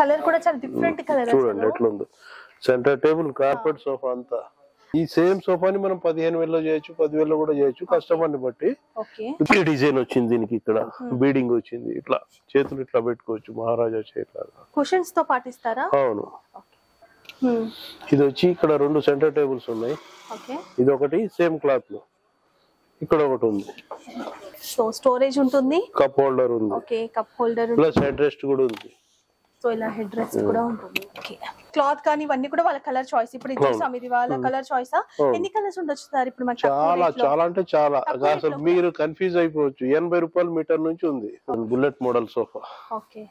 Colour కూడా చాలా different colour చూడండి ఎట్లా ఉందో. సెంటర్ టేబుల్ కార్పెట్ సోఫా అంతా. ఈ సేమ్ సోఫాని మనం 15,000 లో చేయొచ్చు, 10,000 లో కూడా చేయొచ్చు, కస్టమర్ ని బట్టి. ఓకే డిజైన్ వచ్చింది దీనికి, ఇక్కడ బీడింగ్ వచ్చింది, ఇట్లా చేతులు ఇట్లా పెట్టుకోవచ్చు మహారాజా చేత. కుషన్స్ తో పాటిస్తారా? అవును. ఇది వచ్చి ఇక్కడ రెండు సెంటర్ టేబుల్స్ ఉన్నాయి. ఓకే ఇది ఒకటి సేమ్ క్లాత్ లో, ఇక్కడ ఒకటి ఉంది. సో స్టోరేజ్ ఉంటుంది, కప్ హోల్డర్ ఉంది. Okay cup holder plus head rest కూడా ఉంది. సో ఇలా హెడ్ రెస్ట్ కూడా ఉంటుంది. ఓకే క్లాత్ కానీ ఇవన్నీ కూడా వాళ్ళ కలర్ చాయిస్. ఇప్పుడు ఇచ్చేసాం, ఇది వాళ్ళ కలర్ చాయిస్. ఎన్ని కలర్స్ ఉండొచ్చు సార్ ఇప్పుడు మనకి? చాలా చాలా అంటే చాలా, అసలు మీరు కన్ఫ్యూజ్ అయిపోవచ్చు. 80 రూపాయల మీటర్ నుంచి ఉంది. Bullet model sofa. Okay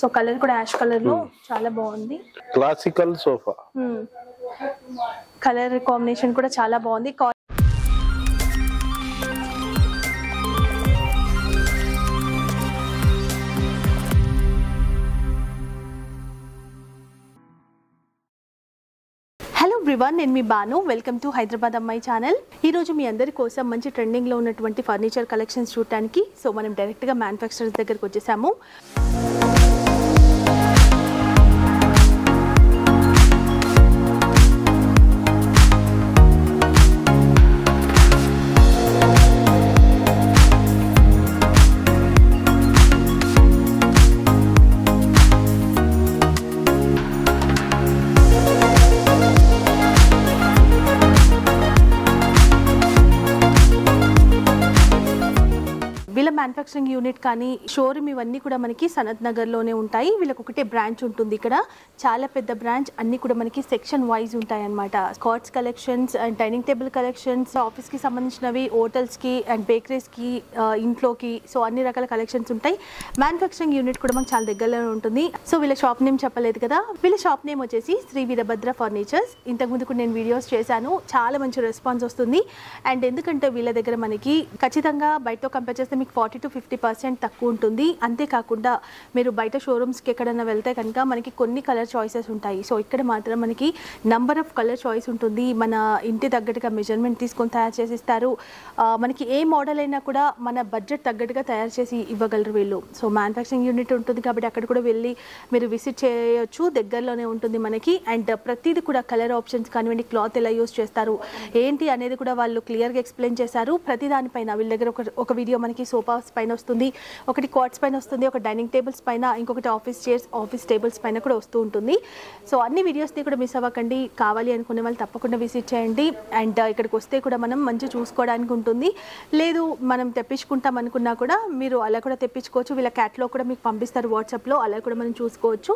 so colour కూడా యాష్ కలర్ లో చాలా బాగుంది. క్లాసికల్ సోఫా కలర్ కాంబినేషన్ కూడా చాలా బాగుంది. ఎవ్రీవన్, నేను మీ బాను, వెల్కమ్ టు హైదరాబాద్ అమ్మాయి ఛానల్. ఈరోజు మీ అందరి కోసం మంచి ట్రెండింగ్లో ఉన్నటువంటి ఫర్నిచర్ కలెక్షన్స్ చూడటానికి సో మనం డైరెక్ట్గా మ్యానుఫ్యాక్చరర్స్ దగ్గరకు వచ్చేసాము. మ్యానుఫ్యాక్చరింగ్ యూనిట్ కానీ షోరూమ్ ఇవన్నీ కూడా మనకి సనత్ నగర్లోనే ఉంటాయి. వీళ్ళకి ఒకటే బ్రాంచ్ ఉంటుంది ఇక్కడ, చాలా పెద్ద బ్రాంచ్. అన్ని కూడా మనకి సెక్షన్ వైజ్ ఉంటాయి అన్నమాట. స్కాట్స్ collections and dining table collections, ఆఫీస్కి సంబంధించినవి, హోటల్స్కి అండ్ బేకరీస్కి, ఇంట్లోకి, సో అన్ని రకాల కలెక్షన్స్ ఉంటాయి. మ్యానుఫ్యాక్చరింగ్ యూనిట్ కూడా మనకు చాలా దగ్గరలోనే ఉంటుంది. సో వీళ్ళ షాప్ నేమ్ చెప్పలేదు కదా, వీళ్ళ షాప్ నేమ్ వచ్చేసి శ్రీ వీరభద్ర ఫర్నిచర్స్. ఇంతకుముందు కూడా నేను వీడియోస్ చేశాను, చాలా మంచి రెస్పాన్స్ వస్తుంది. అండ్ ఎందుకంటే వీళ్ళ దగ్గర మనకి ఖచ్చితంగా బయటతో కంపేర్ చేస్తే మీకు 40 to 50% తక్కువ ఉంటుంది. అంతేకాకుండా మీరు బయట షోరూమ్స్కి ఎక్కడైనా వెళ్తే కనుక మనకి కొన్ని కలర్ చాయిసెస్ ఉంటాయి. సో ఇక్కడ మాత్రం మనకి నంబర్ ఆఫ్ కలర్ చాయిస్ ఉంటుంది. మన ఇంటి తగ్గట్టుగా మెజర్మెంట్ తీసుకొని తయారు చేసిస్తారు. మనకి ఏ మోడల్ అయినా కూడా మన బడ్జెట్ తగ్గట్టుగా తయారు చేసి ఇవ్వగలరు వీళ్ళు. సో మ్యానుఫ్యాక్చరింగ్ యూనిట్ ఉంటుంది కాబట్టి అక్కడ కూడా వెళ్ళి మీరు విజిట్ చేయొచ్చు, దగ్గరలోనే ఉంటుంది మనకి. అండ్ ప్రతిదీ కూడా కలర్ ఆప్షన్స్ కానివ్వండి, క్లాత్ ఎలా యూజ్ చేస్తారు ఏంటి అనేది కూడా వాళ్ళు క్లియర్గా ఎక్స్ప్లెయిన్ చేశారు. ప్రతి దానిపైన వీళ్ళ దగ్గర ఒక వీడియో మనకి సోఫా పైన వస్తుంది, ఒకటి కార్డ్స్ పైన వస్తుంది, ఒక డైనింగ్ టేబుల్స్ పైన, ఇంకొకటి ఆఫీస్ చైర్స్, ఆఫీస్ టేబుల్స్ పైన కూడా వస్తూ ఉంటుంది. సో అన్ని వీడియోస్ని కూడా మిస్ అవ్వకండి. కావాలి అనుకునే వాళ్ళు తప్పకుండా విజిట్ చేయండి. అండ్ ఇక్కడికి వస్తే కూడా మనం మంచి చూసుకోవడానికి ఉంటుంది. లేదు మనం తెప్పించుకుంటాం అనుకున్నా కూడా మీరు అలా కూడా తెప్పించుకోవచ్చు. వీళ్ళ క్యాటలాగ్ కూడా మీకు పంపిస్తారు వాట్సాప్లో, అలా కూడా మనం చూసుకోవచ్చు.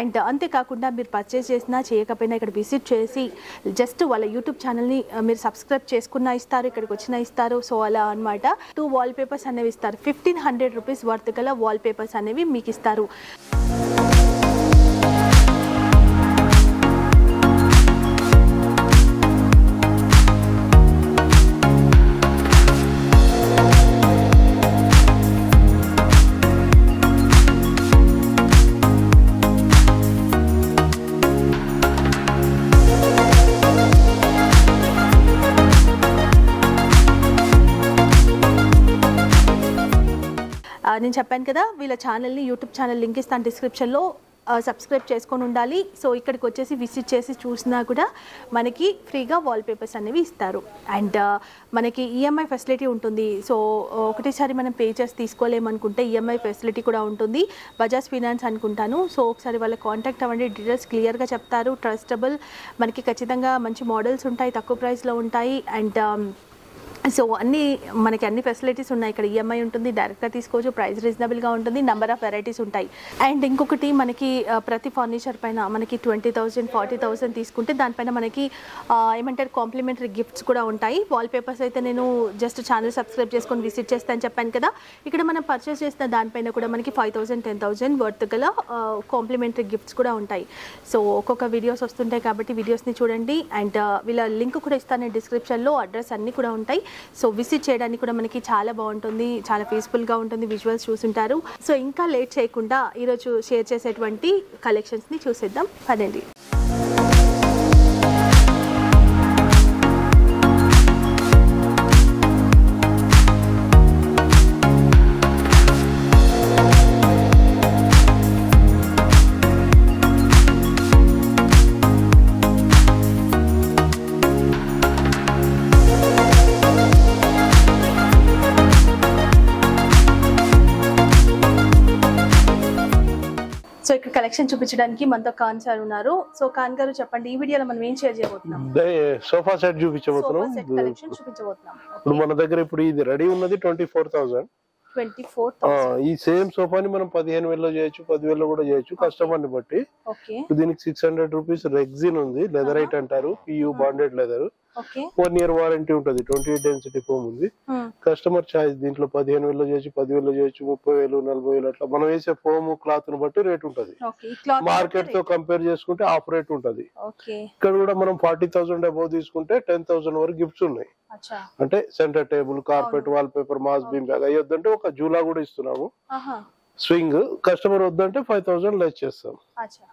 అండ్ అంతేకాకుండా మీరు పర్చేస్ చేసినా చేయకపోయినా ఇక్కడ విజిట్ చేసి జస్ట్ వాళ్ళ యూట్యూబ్ ఛానల్ని మీరు సబ్స్క్రైబ్ చేసుకున్నా ఇస్తారు, ఇక్కడికి వచ్చినా ఇస్తారు. సో అలా అనమాట. 2 వాల్ పేపర్స్ అనేవి ఇస్తారు. 1500 రూపీస్ వర్త్ గల వాల్ పేపర్స్ అనేవి మీకు ఇస్తారు. నేను చెప్పాను కదా వీళ్ళ ఛానల్ని, యూట్యూబ్ ఛానల్ లింక్ ఇస్తాను డిస్క్రిప్షన్లో, సబ్స్క్రైబ్ చేసుకొని ఉండాలి. సో ఇక్కడికి వచ్చేసి విజిట్ చేసి చూసినా కూడా మనకి ఫ్రీగా వాల్పేపర్స్ అనేవి ఇస్తారు. అండ్ మనకి ఈఎంఐ ఫెసిలిటీ ఉంటుంది. సో ఒకటేసారి మనం పే చేసి తీసుకోలేమనుకుంటే ఈఎంఐ ఫెసిలిటీ కూడా ఉంటుంది. బజాజ్ ఫైనాన్స్ అనుకుంటాను. సో ఒకసారి వాళ్ళ కాంటాక్ట్ అవ్వండి, డీటెయిల్స్ క్లియర్గా చెప్తారు. ట్రస్టబుల్, మనకి ఖచ్చితంగా మంచి మోడల్స్ ఉంటాయి, తక్కువ ప్రైస్లో ఉంటాయి. అండ్ సో మనకి అన్ని ఫెసిలిటీస్ ఉన్నాయి. ఇక్కడ ఈఎంఐ ఉంటుంది, డైరెక్ట్గా తీసుకోవచ్చు, ప్రైస్ రీజనబుల్గా ఉంటుంది, నెంబర్ ఆఫ్ వెరైటీస్ ఉంటాయి. అండ్ ఇంకొకటి మనకి ప్రతి ఫర్నిచర్ పైన మనకి 20,000 40,000 తీసుకుంటే దానిపైన మనకి ఏమంటారు కాంప్లిమెంటరీ గిఫ్ట్స్ కూడా ఉంటాయి. వాల్పేపర్స్ అయితే నేను జస్ట్ ఛానల్ సబ్స్క్రైబ్ చేసుకొని విజిట్ చేస్తానని చెప్పాను కదా, ఇక్కడ మనం పర్చేస్ చేసిన దానిపైన కూడా మనకి 5,000 10,000 వర్త్ గల కాంప్లిమెంటరీ గిఫ్ట్స్ కూడా ఉంటాయి. సో ఒక్కొక్క వీడియోస్ వస్తుంటాయి కాబట్టి వీడియోస్ని చూడండి. అండ్ వీళ్ళ లింక్ కూడా ఇస్తాను డిస్క్రిప్షన్లో, అడ్రస్ అన్నీ కూడా ఉంటాయి. సో విజిట్ చేయడానికి కూడా మనకి చాలా బాగుంటుంది, చాలా పీస్ఫుల్గా ఉంటుంది, విజువల్స్ చూసుంటారు. సో ఇంకా లేట్ చేయకుండా ఈరోజు షేర్ చేసేటువంటి కలెక్షన్స్ని చూసేద్దాం, పదండి. So, here collection చూపించడానికి మనతో ఖాన్ సార్ ఉన్నారు. సో ఖాన్ గారు చెప్పండి ఈ వీడియోలో మనం ఏం షేర్ చేయబోతున్నాం? సోఫా సెట్ చూపించబోతున్నాం. సోఫా సెట్ కలెక్షన్ చూపించబోతున్నాం. ఇప్పుడు మన దగ్గర ఇప్పుడు ఇది రెడీ ఉన్నది 24000. 24000. ఈ సేమ్ సోఫాని మనం 15000 లో చేయొచ్చు, 10000 లో కూడా చేయొచ్చు కస్టమర్ ని బట్టి. ఓకే. దీనికి 600 రూపాయస్ రెగ్జిన్ ఉంది, లెదర్ ఐట్ అంటారు, PU bonded leather. Okay. 1 year warranty ఉంటది, 28 డెన్సిటీ ఫోమ్ ఉంది. కస్టమర్ ఛాయిస్ దీంట్లో 15000 లో చేయొచ్చు, 10000 లో చేయొచ్చు, 30000 40000 అట్లా మనం వేసే ఫోమ్ క్లాత్ ని బట్టి రేట్ ఉంటది. ఓకే. ఈ క్లాత్ మార్కెట్ తో కంపేర్ చేసుకుంటే ఆఫ్ రేట్ ఉంటది. ఓకే. ఇక్కడ కూడా మనం 40000 అబౌవ్ తీసుకుంటే 10000 వరకు గిఫ్ట్స్ ఉన్నాయి. అచ్చా. అంటే centre table, carpet, wall paper, మాస్ బీమ్ లాగా అయ్యొద్దంటే ఒక జూలా కూడా ఇస్తున్నాము. ఆహా. స్వింగ్ కస్టమర్ వద్దంటే 5000 లెస్ చేస్తాం. అచ్చా.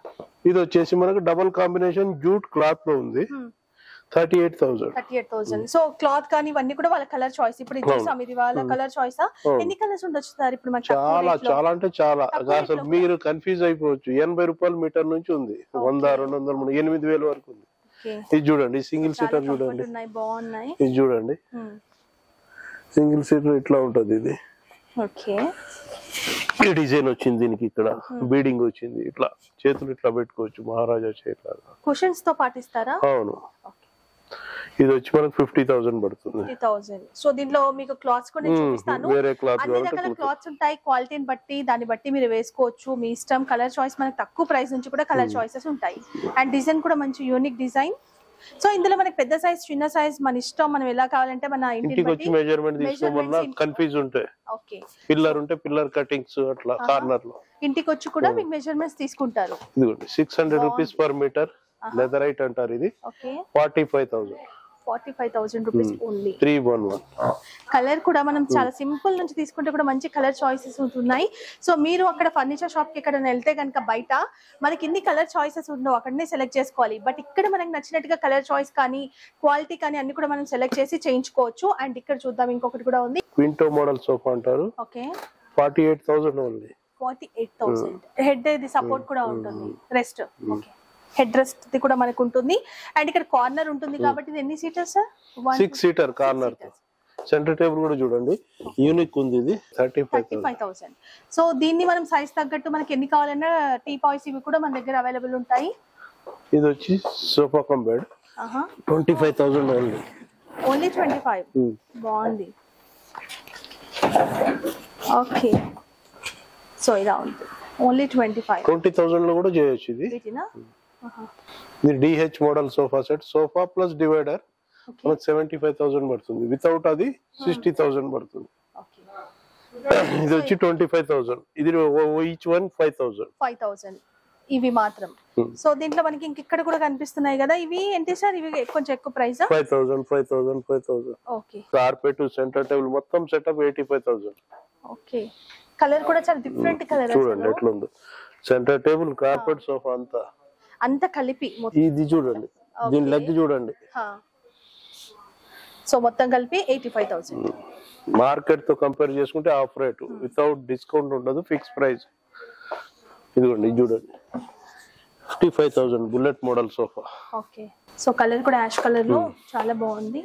ఇది వచ్చేసి మనకు డబుల్ కాంబినేషన్ జూట్ క్లాత్ లో ఉంది. 38000. సో క్లాత్ కానీ ఇవన్నీ కూడా వాళ్ళ కలర్ చాయిస్. ఇప్పుడు ఇచ్చేసాం, ఇది వాళ్ళ కలర్ చాయిస్. ఎన్ని కలర్స్ ఉండొచ్చు సార్ ఇప్పుడు మనకి? చాలా చాలా అంటే చాలా. అసలు మీరు కన్ఫ్యూజ్ అయిపోవచ్చు. 80 రూపాయల మీటర్ నుంచి ఉంది 100 200 3 8000 వరకు ఉంది. ఇది చూడండి, సింగిల్ సీటర్ చూడండి, బాగున్నాయి. ఇది చూడండి సింగిల్ సీటర్ ఇట్లా ఉంటది. ఇది ఓకే. ఈ డిజైన్ వచ్చింది దీనికి, ఇక్కడ బీడింగ్ వచ్చింది. ఇట్లా చేతులు ఇట్లా పెట్టుకోవచ్చు, మహారాజా చేతుల. కుషన్స్ తో పాటిస్తారా? అవును. ఇది వచ్చి మనకు 50000 పడుతుంది. 50000. సో దీంట్లో మీకు క్లాత్స్ కూడా చూపిస్తాను. అన్ని రకాల క్లాత్స్ ఉంటాయి, క్వాలిటీని బట్టి దాన్ని బట్టి మీరు వేసుకోవచ్చు, మీ ఇష్టం. కలర్ చాయిస్ మనకు తక్కువ ప్రైస్ నుంచి కూడా కలర్ చాయిసెస్ ఉంటాయి. అండ్ డిజైన్ కూడా మంచి యూనిక్ డిజైన్. సో ఇందులో మనకి పెద్ద సైజ్, చిన్న సైజ్ మన ఇష్టం. మనం ఎలా కావాలంటే మన ఇంటికి వచ్చి మెజర్మెంట్ తీసుకోమన్నా కన్ఫ్యూజ్ ఉంటాయి. ఓకే. పిల్లర్ ఉంటే పిల్లర్ కటింగ్స్ అట్లా కార్నర్ లో ఇంటికి వచ్చి కూడా మీకు మెజర్మెంట్స్ తీసుకుంటారు. ఇదిగోండి 600 రూపాయస్ పర్ మీటర్ లెదర్ ఐట్ అంటారు. ఇది 45000 రూపాయస్ ఓన్లీ. 311. కలర్ కూడా మనం చాలా సింపుల్ నుంచి తీసుకుంటే కూడా మంచి కలర్ చాయిసెస్ ఉంటున్నాయి. సో మీరు అక్కడ ఫర్నిచర్ షాప్ కి ఇక్కడ వెళ్తే కనుక బయట మనకి ఇన్ని కలర్ చాయిసెస్ ఉండవు, అక్కడనే సెలెక్ట్ చేసుకోవాలి. బట్ ఇక్కడ మనకి నచ్చినట్టుగా కలర్ చాయిస్ కానీ క్వాలిటీ కానీ అన్ని కూడా మనం సెలెక్ట్ చేసి చేయించుకోవచ్చు. అండ్ ఇక్కడ చూద్దాం ఇంకొకటి కూడా ఉంది, క్వింటో మోడల్ సోఫా అంటారు. ఓకే. 48000 ఓన్లీ. 48000. హెడ్ ఇది సపోర్ట్ కూడా ఉంటుంది, రెస్ట్. ఓకే. హెడ్ రెస్ట్ ది కూడా మనకు ఉంటుంది. అండ్ ఇక్కడ కార్నర్ ఉంటుంది కాబట్టి ఎన్ని seaters? 6 seater corner. Centre table కూడా చూడండి, యూనిక్ ఉంది. ఇది 35000. సో దీన్ని మనం సైజ్ తగ్గట్టు మనకి ఎన్ని కావాలన్నా టీ పాయిస్ ఇవి కూడా మన దగ్గర అవైలబుల్ ఉంటాయి. ఇది వచ్చి sofa cum bed. 25000 only. Only 25. బాగుంది. ఓకే. సో ఇలా ఉంది, ఓన్లీ 25. 20000 లో కూడా చేయొచ్చు ఇది. ఇది DH model sofa set, sofa plus divider. మనకు 75000 పడుతుంది. వితౌట్ అది 60000 పడుతుంది. ఇది వచ్చి 25000. ఇది ఈచ్ వన్ 5000. ఇవి మాత్రం. సో దీంట్లో మనకి ఇక్కడ కూడా కనిపిస్తున్నాయి కదా, ఇవి ఏంటి సార్? ఇవి కొంచెం ఎక్కువ price. 5000. Okay. Carpet, centre table మొత్తం సెటప్ 85000. ఓకే. కలర్ కూడా చాలా డిఫరెంట్ కలర్ చూడండి ఎట్లా ఉందో. సెంటర్ టేబుల్, కార్పెట్, సోఫా అంతా అంత కలిపి. ఇది చూడండి, దీని లెగ్ చూడండి. సో మొత్తం కలిపి 85000. మార్కెట్ తో కంపేర్ చేసుకుంటే ఆఫ్ రేట్, వితౌట్ డిస్కౌంట్ ఉండదు, ఫిక్స్ ప్రైస్. ఇదిగోండి చూడండి 55000 bullet model sofa. Okay. So colour కూడా యాష్ కలర్ లో చాలా బాగుంది.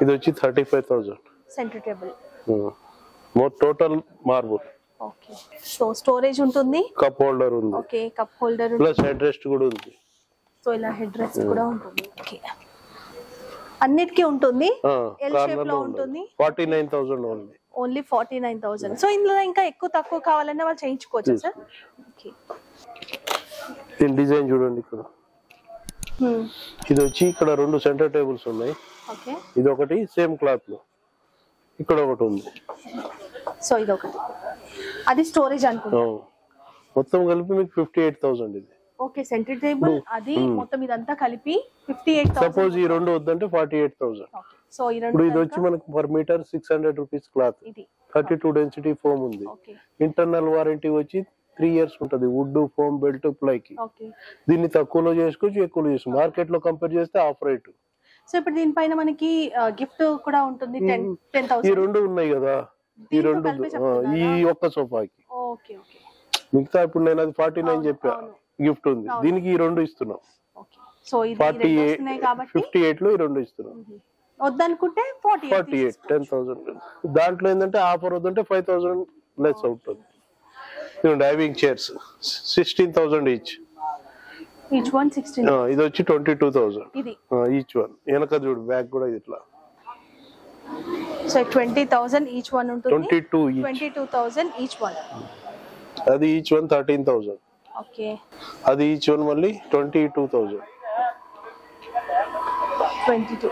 ఇది వచ్చి 35000. Centre table more total marble. Okay. So storage ఉంటుంది, కప్ హోల్డర్ ఉంది. Okay. Cup holder plus head rest కూడా ఉంది. సో ఇలా హెడ్ రెస్ట్ కూడా ఉంటుంది. ఓకే. అన్నిటికీ ఉంటుంది. ఎల్ షేప్ లో ఉంటుంది. 49000 ఓన్లీ. ఓన్లీ 49000. సో ఇందులో ఇంకా ఎక్కువ తక్కువ కావాలన్నా వాళ్ళు చేయించుకోవచ్చు సార్. ఓకే. దీని డిజైన్ చూడండి ఇక్కడ. ఇది వచ్చి ఇక్కడ 2 సెంటర్ టేబుల్స్ ఉన్నాయి. ఓకే. ఇది ఒకటి సేమ్ క్లాత్ లో, ఇక్కడ ఒకటి ఉంది. సో ఇది ఒకటి, అది స్టోరేజ్ అనుకుంటా. మొత్తం కలిపి మీకు 58000 ఇది. ఓకే. సెంటర్ టేబుల్ అది మొత్తం ఇదంతా కలిపి 58000. సపోజ్ ఈ రెండు వద్దంటే 48000. ఓకే. సో ఈ రెండు ఇది వచ్చి మనకు పర్ మీటర్ 600 రూపాయస్ క్లాత్. ఇది 32 డెన్సిటీ ఫోమ్ ఉంది. ఇంటర్నల్ వారంటీ వచ్చి 3 ఇయర్స్ ఉంటది, వుడ్, ఫోమ్, బెల్ట్, ప్లైకి. ఓకే. దీన్ని తక్కువలో చేసుకోవచ్చు, ఎక్కువలో చేసుకో. మార్కెట్ లో కంపేర్ చేస్తే ఆఫ్ రేట్. సో ఇప్పుడు దీనిపైన మనకి గిఫ్ట్ కూడా ఉంటుంది. 10000. ఈ రెండు ఉన్నాయి కదా, ఈ రెండు ఈ ఒక్క సోఫాకి. ఓకే. ఓకే. మిగతా ఇప్పుడు నేను అది 49 చెప్పా, గిఫ్ట్ ఉంది. దీనికి ఈ రెండు ఇస్తున్నాం. ఓకే. సో ఇది 58 లో ఈ రెండు ఇస్తున్నాం. వద్దనుకుంటే 48 10000. దాంట్లో ఏంటంటే ఆఫర్ వద్దంటే 5000 లెస్ అవుతుంది. diving chairs, 16,000 each. Each one 16. No, this is 22,000. Each one. So 20,000 each one. Unto 22 each. 22,000 each one. That each one 13,000. Okay. That each one only 22,000. 22.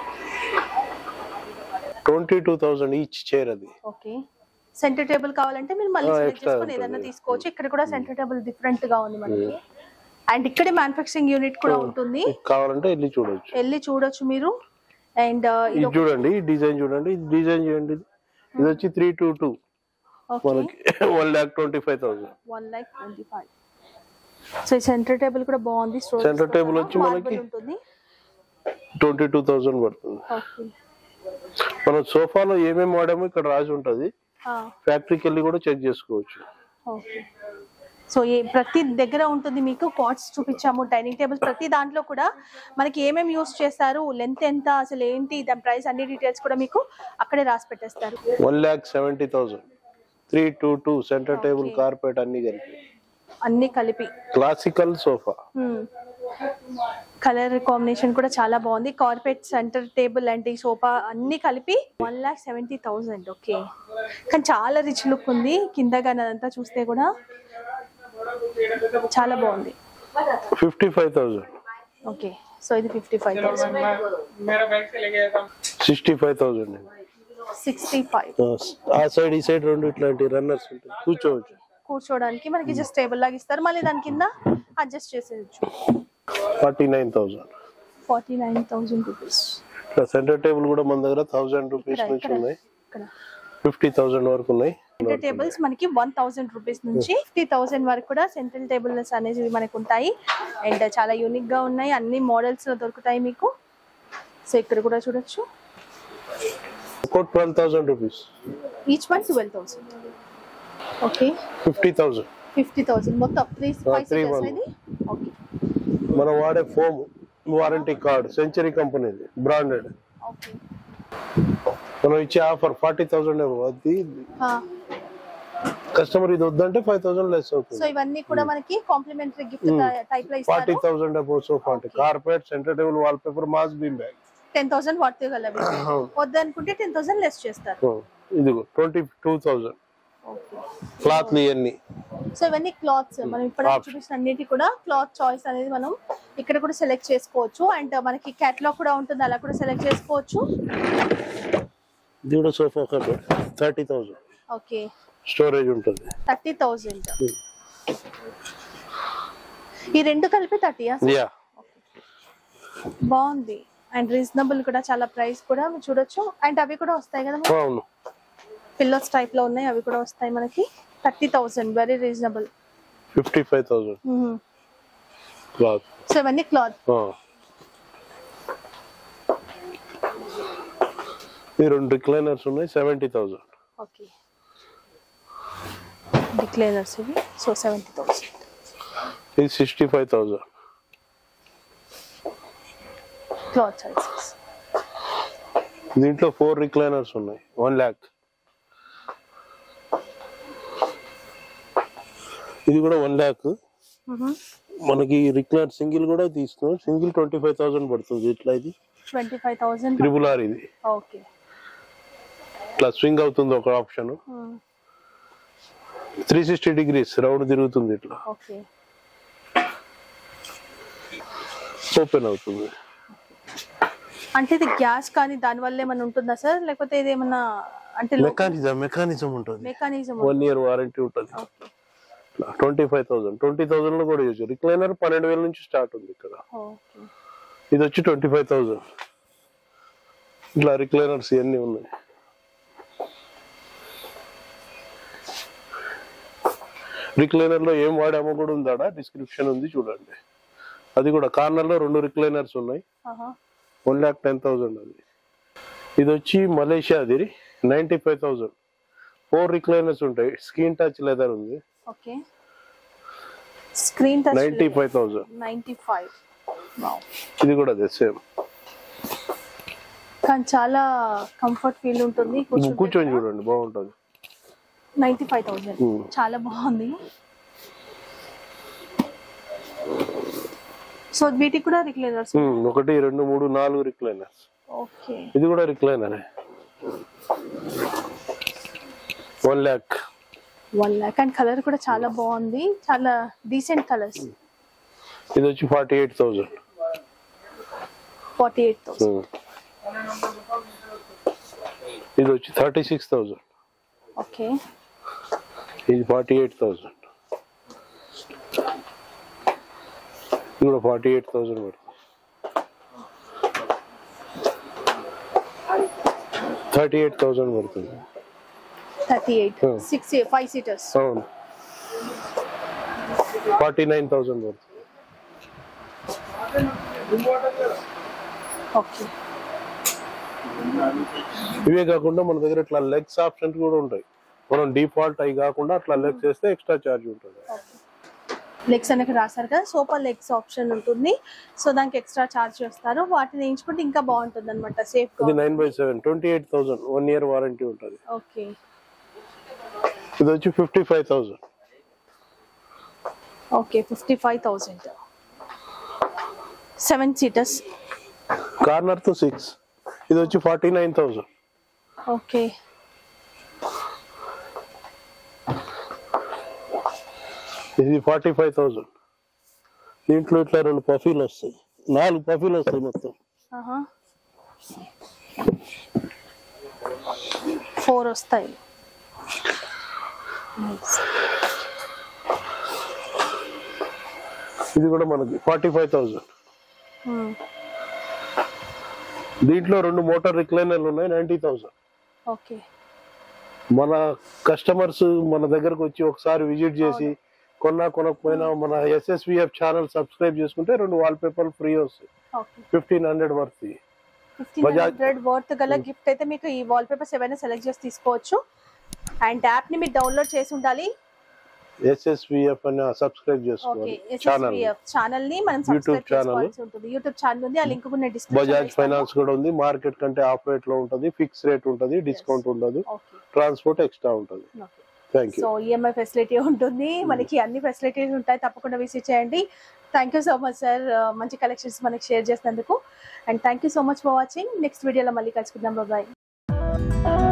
22,000 each chair adi. Okay. Center table kavalante meer malli select chesukoni edanna teeskochu ikkada kuda center table different ga undi manaki. And ikkade manufacturing unit kuda untundi. Kavalante elli chudochu. Elli chudochu meeru. And idu chudandi design chudandi design cheyandi. Idu vachi 322. Okay. 1,25,000. 1,25,000. So center table kuda baagundi storage. Center table vachi manaki 22,000 vartundi. Okay. మన సోఫాలో ఏమేం వాడామో ఇక్కడ రాసి ఉంటది. ఫ్యాక్టరీకి వెళ్ళి కూడా check చేసుకోవచ్చు. ఓకే. సో ఈ ప్రతి దగ్గర ఉంటుంది మీకు కార్డ్స్ చూపించాము. డైనింగ్ టేబుల్ ప్రతి దాంట్లో కూడా మనకి ఏమేం యూస్ చేస్తారు, లెంత్ ఎంత, అసలు ఏంటి దాని ప్రైస్, అన్ని డీటెయిల్స్ కూడా మీకు అక్కడే రాసి పెట్టేస్తారు. 1,70,000 322 సెంటర్ టేబుల్ కార్పెట్ అన్ని కలిపి క్లాసికల్ సోఫా. కలర్ కాంబినేషన్ కూడా చాలా బాగుంది. Carpet, centre table and sofa అన్ని కలిపి 1,70,000. ఓకే. కానీ చాలా రిచ్ లుక్ ఉంది. కిందగా అదంతా చూస్తే కూడా చాలా బాగుంది. 55,000. ఓకే. సో ఇది 55,000. 65,000. 65. ఆ సైడ్ ఈ సైడ్ రెండు ఇట్లాంటి రన్నర్స్ ఉంటాయి. కూర్చోవచ్చు. కూర్చోడానికి మనకి జస్ట్ టేబుల్ లాగా ఇస్తారు. మళ్ళీ దాని కింద అడ్జస్ట్ చేసేయచ్చు. 49,000. 49,000 rupees. The center table kuda man dagara 1,000 rupees nunchi unnai. 50,000 varaku unnai. Center tables manaki 1,000 rupees nunchi 50,000 varaku kuda center tables anedi manaku untayi. And chaala unique ga unnai, anni models lo dorukutayi meeku. So ikkada kuda chudochu. 12,000 rupees. Each one 12,000. Okay. 50,000. 50,000. Motta 3 5,000. Okay. మనం వాడే foam warranty card Century company branded. Okay. మనం ఇచ్చే offer 40,000 అది. Customer ఇది వద్దంటే 5,000 less అవుతుంది. So ఇవన్నీ కూడా మనకి కాంప్లిమెంటరీ గిఫ్ట్ టైప్ లో ఇస్తారు. 40,000 అబౌట్ సోఫా అంటే కార్పెట్, సెంటర్ టేబుల్, వాల్పేపర్, మాస్ బీమ్ బ్యాగ్ 10,000 వాట్ కలబే. వద్దనుకుంటే 10,000 లెస్ చేస్తారు. ఇదిగో 22,000. క్లాత్ ని. సో ఇవన్నీ క్లాత్స్ మనం ఇప్పుడు చూసిన అన్నిటి కూడా క్లాత్ చాయిస్ అనేది మనం ఇక్కడ కూడా సెలెక్ట్ చేసుకోవచ్చు. అండ్ మనకి కేటలాగ్ కూడా ఉంటుంది, అలా కూడా సెలెక్ట్ చేసుకోవచ్చు. ఇది కూడా సోఫా కవర్ 30,000. ఓకే. స్టోరేజ్ ఉంటుంది 30,000. ఈ రెండు కలిపి 30,000. యా. బాగుంది అండ్ రీజనబుల్ కూడా, చాలా ప్రైస్ కూడా మనం చూడొచ్చు. అండ్ అవి కూడా వస్తాయి కదా, అవును, పిల్లర్స్ టైప్ లో ఉన్నాయి. అవి కూడా వస్తాయి మనకి 30,000. Very reasonable. 55,000. క్లాత్. సో ఇవన్నీ క్లాత్. ఈ రెండు రిక్లైనర్స్ ఉన్నాయి 70,000. ఓకే. రిక్లైనర్స్ ఇవి. సో 70,000. ఇది 65,000. Cloth sizes. దీంట్లో 4 రిక్లైనర్స్ ఉన్నాయి 1 lakh. ఇది కూడా 1 lakh. మనకి రిక్లైనర్ సింగిల్ కూడా తీసుకున్నాం. సింగిల్ 25,000 పడుతుంది. ఇట్లా ఇది 25,000 ట్రిపుల్ ఆర్ ఇది. ఓకే. ఇట్లా స్వింగ్ అవుతుంది ఒక ఆప్షన్. 360 డిగ్రీస్ రౌండ్ తిరుగుతుంది ఇట్లా. ఓకే. ఓపెన్ అవుతుంది. అంటే ఇది గ్యాస్ కానీ దాని వల్లే మన ఉంటుందా సార్, లేకపోతే ఇది ఏమన్నా అంటే మెకానిజం ఉంటుంది. మెకానిజం 1 ఇయర్ వారంటీ ఉంటుంది. ఓకే. 25,000 లో కూడా యూజ్. రిక్లైనర్ 12,000 నుంచి స్టార్ట్ ఉంది ఇక్కడ. ఓకే. ఇది వచ్చి 25,000. ఇట్లా రిక్లైనర్స్ ఇవన్నీ ఉన్నాయి. రిక్లైనర్ లో ఏం వాడామో కూడా ఉందాడా డిస్క్రిప్షన్ ఉంది చూడండి. అది కూడా కార్నర్ లో 2 రిక్లైనర్స్ ఉన్నాయి. 1,10,000 అది. ఇది వచ్చి మలేషియా అది 95,000. 4 రిక్లైనర్స్ ఉంటాయి. స్క్రీన్ టచ్ లెదర్ ఉంది. ఓకే. Screen touch 95,000. 95. వావ్. ఇది కూడా ది సేమ్. కానీ చాలా కంఫర్ట్ ఫీల్ ఉంటుంది. కూర్చోండి చూడండి బాగుంటుంది. 95,000 చాలా బాగుంది. So BT kuda recliners. Okati 2 3 4 recliners. Okay. Idu kuda recliner. 1 lakh. 1 lakh and color kuda chaala baagundi. Chaala decent colors. Idu vachi 48000. 48000. Idu vachi 36000. Okay. Idu 48000. You know 48,000 worth. 38,000 worth. 38. Oh. 6 5 seaters. Oh. 49,000 worth. Okay. ఇవే కాకుండా మన దగ్గర ఇట్లా legs options కూడా ఉంటాయి. మనం default అయి కాకుండా అట్లా లెగ్స్ చేస్తే ఎక్స్ట్రా ఛార్జ్ ఉంటుంది. Legs and Rasarga, sopa legs option ఉంటుంది. So then extra charge of Staro, what an inch put inka bond to them, but a safe. The 9/7, 28,000, 1 year warranty. Okay. So that's 55,000. Okay, 55,000. 7 seaters. Corner to 6. So that's 49,000. Okay. This is 45,000. Include little populace. Nalu populace. Uh-huh. 4 style. Nice. This is 45,000. Deentlo rendu motor recliner lu 90,000. Okay. Mana customers mana daggarku vachi okasari visit chesi. SSVF channel subscribe wallpaper free 1500 worth. 1500 worth gift the wallpaper 7 select and app download SSVF subscribe channel YouTube channel link Bajaj Finance market kante half rate fixed rate discount transport extra. Thank you. So EMI facility untundi maniki anni facilities untayi tappakunda visit cheyandi. Thank you so much sir, manchi collections maniki share chestanduku and thank you so much for watching. Next video la malli kalukundam. Bye bye.